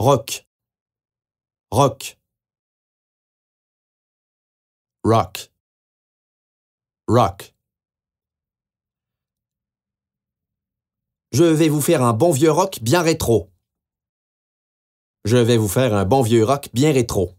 rock, rock, rock, rock. Je vais vous faire un bon vieux rock bien rétro. Je vais vous faire un bon vieux rock bien rétro.